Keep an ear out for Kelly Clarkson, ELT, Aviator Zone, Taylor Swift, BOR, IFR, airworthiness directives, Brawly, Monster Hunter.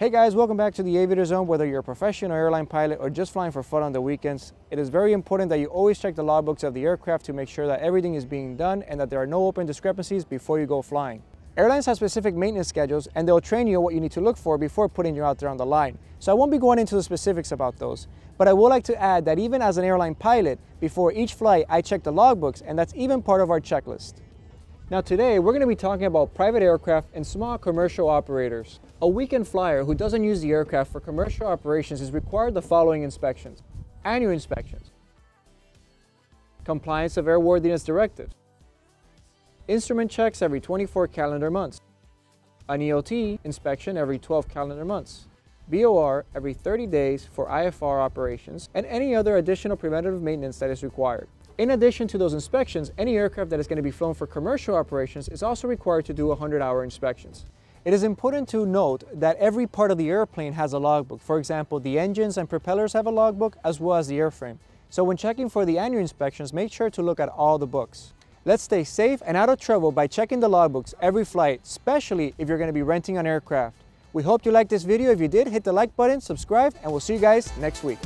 Hey guys, welcome back to the Aviator Zone. Whether you're a professional airline pilot or just flying for fun on the weekends, it is very important that you always check the logbooks of the aircraft to make sure that everything is being done and that there are no open discrepancies before you go flying. Airlines have specific maintenance schedules and they'll train you on what you need to look for before putting you out there on the line. So I won't be going into the specifics about those, but I would like to add that even as an airline pilot, before each flight, I check the logbooks, and that's even part of our checklist. Now today, we're going to be talking about private aircraft and small commercial operators. A weekend flyer who doesn't use the aircraft for commercial operations is required the following inspections: annual inspections, compliance of airworthiness directives, instrument checks every 24 calendar months, an ELT inspection every 12 calendar months, BOR every 30 days for IFR operations, and any other additional preventative maintenance that is required. In addition to those inspections, any aircraft that is going to be flown for commercial operations is also required to do 100-hour inspections. It is important to note that every part of the airplane has a logbook. For example, the engines and propellers have a logbook, as well as the airframe. So when checking for the annual inspections, make sure to look at all the books. Let's stay safe and out of trouble by checking the logbooks every flight, especially if you're going to be renting an aircraft. We hope you liked this video. If you did, hit the like button, subscribe, and we'll see you guys next week.